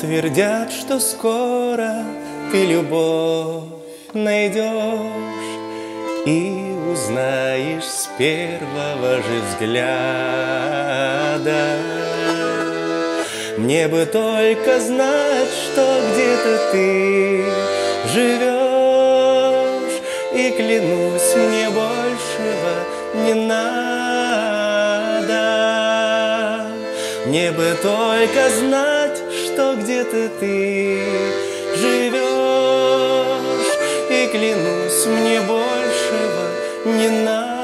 твердят, что скоро ты любовь найдешь и узнаешь с первого же взгляда. Мне бы только знать, что где-то ты живешь, и клянусь, мне большего не надо. Мне бы только знать, что где-то ты живешь, и клянусь, мне большего не надо.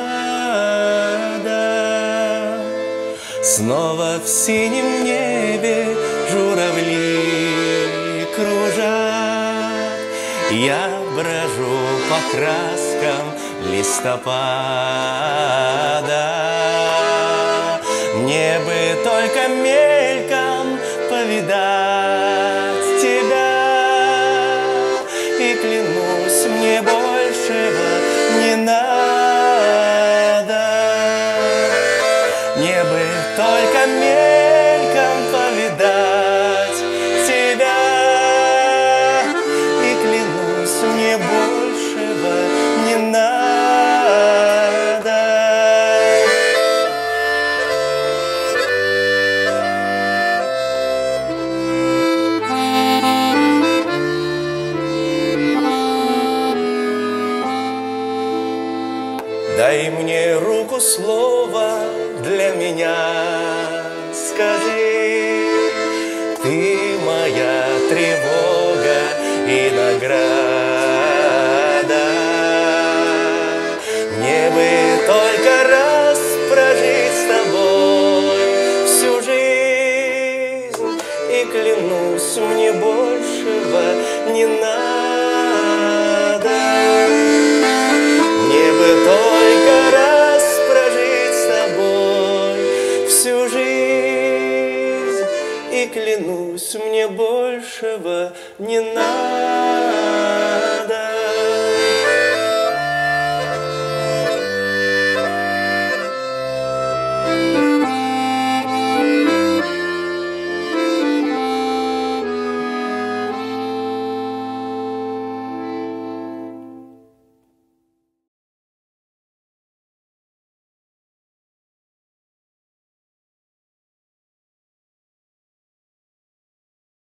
Снова в синем небе журавли кружат, я брожу по краскам листопада. Мне бы только мельком повидать тебя, и клянусь, мне большего не надо. Мне бы только мельком повидать тебя, и клянусь, мне большего не надо. Дай мне руку, слово для меня скажи. Ты моя тревога и награда. Мне бы только раз прожить с тобой всю жизнь, и клянусь, мне большего не надо. Мне бы только раз прожить с тобой всю жизнь, и клянусь, мне большего не надо.